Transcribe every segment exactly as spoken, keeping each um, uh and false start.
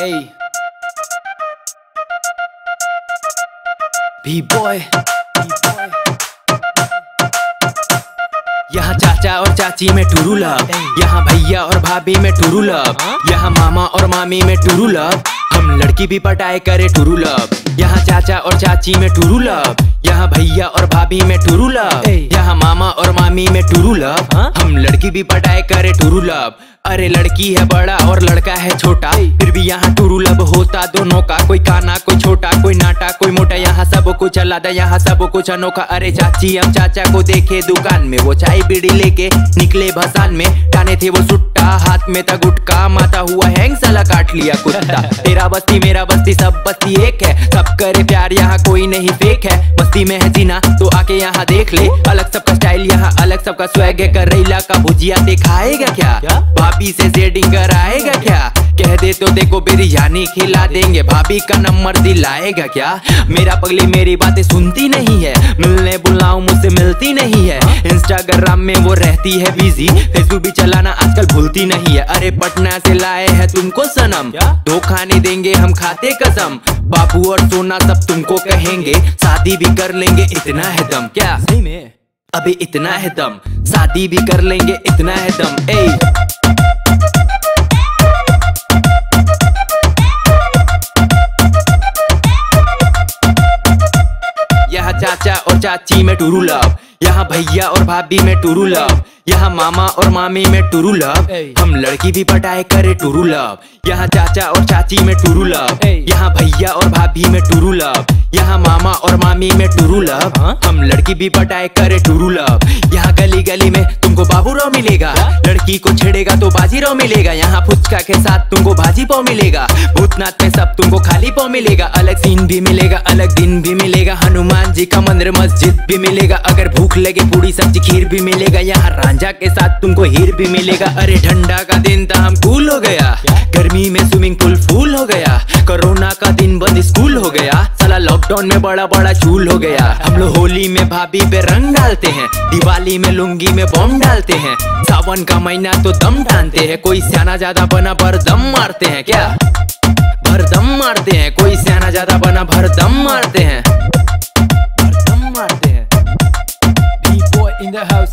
Ayy. B-boy, B-boy. यहाँ चाचा और चाची में टुरू लब, यहाँ भैया और भाभी में टुरू लब, यहाँ मामा और मामी में टुरू लब, हम लड़की भी पटाए करे टुरू लब। यहाँ चाचा और चाची में टुरू लब, यहाँ भैया और भाभी में टुरू लब, यहाँ मामा और मामी में टुरू लब, हम लड़की भी पटाए करे टुरू लब। अरे लड़की है बड़ा और लड़का है छोटा, फिर भी यहाँ टुरू लब होता दोनों का। कोई काना कोई छोटा, कोई नाटा कोई मोटा, यहाँ सब कुछ अलादा, यहाँ सब कुछ अनोखा। अरे चाची हम चाचा को देखे दुकान में, वो चाय बीड़ी लेके निकले भसान में, डाने थे वो सुट्टा, हाथ में था गुटका, माता हुआ हैंग साला काट लिया कुत्ता। तेरा बस्ती मेरा बस्ती सब बस्ती एक है, सब करे प्यार यहाँ कोई नहीं फेक है। बस्ती में है जीना तो आके यहाँ देख ले, अलग सबका स्टाइल यहाँ अलग सबका स्वैग है। करेला का भुजिया दिखाएगा क्या, भाभी से सेटिंग कराएगा क्या, कह दे तो देखो बिरयानी खिला देंगे, भाभी का नंबर दिलाएगा क्या। मेरा पगली मेरी बातें सुनती नहीं है, मिलने बुलाऊं मुझसे मिलती नहीं है, इंस्टाग्राम में वो रहती है बिजी, फेसबुक भी चलाना आजकल भूलती नहीं है। अरे पटना से लाए हैं तुमको सनम, दो खाने देंगे हम खाते कसम, बापू और सोना सब तुमको कहेंगे, शादी भी कर लेंगे इतना है दम। क्या सही में अभी इतना है दम, शादी भी कर लेंगे इतना है दम। ए चाचा और चाची में टुरू लब, यहाँ भैया और भाभी में टुरू लब, यहाँ मामा और मामी में टुरू लब, हम लड़की भी पटाए करे टुरू लब। यहाँ चाचा और चाची में टुरू लब, यहाँ भैया और भाभी में टुरू लब, यहाँ मामा और मामी में टुरू लब, हम लड़की भी पटाए करे टुरू लब। यहाँ गली गली में तुमको बाबूराव मिलेगा, लड़की को छेड़ेगा तो बाजीराव मिलेगा, यहाँ फुचका के साथ तुमको भाजी पाव मिलेगा, भूतनाथ में सब तुमको खाली पाव मिलेगा। अलग सीन भी मिलेगा, अलग दिन भी मिलेगा, हनुमान जी का मंदिर मस्जिद भी मिलेगा, अगर भूख लगे पूरी सब्जी खीर भी मिलेगा, यहाँ रांझा के साथ तुमको हीर भी मिलेगा। अरे ठंडा का दिन था हम कूल हो गया, गर्मी में स्विमिंग पूल फूल हो गया, कोरोना का दिन बंद स्कूल हो गया, साला लॉकडाउन में बड़ा बड़ा चूल हो गया। हम लोग होली में भाभी पे रंग डालते हैं, दिवाली में लुंगी में बॉम्ब डालते हैं, सावन का महीना तो दम डालते हैं, कोई सियाना ज्यादा बना पर दम मारते हैं। क्या भर दम मारते हैं, कोई सियाना ज्यादा बना भर दम मारते हैं।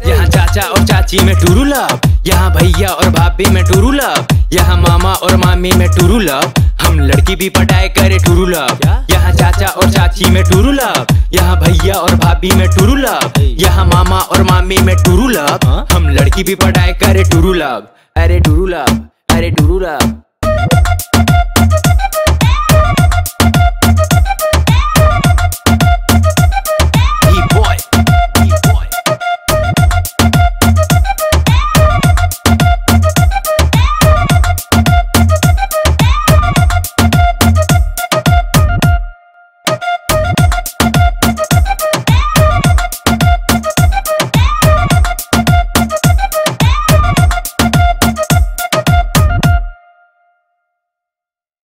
यहाँ चाचा और चाची में टुरू लब, यहाँ भैया और भाभी में टुरू लब, यहाँ मामा और मामी में टुरू लब, हम लड़की भी पटाए करे टुरू लब। यहाँ चाचा और चाची में टुरू लब, यहाँ भैया और भाभी में टुरू लब, यहाँ मामा और मामी में टुरू लब, हम लड़की भी पटाए करे टुरू लब। अरे टुरू लब, अरे टुरू लब।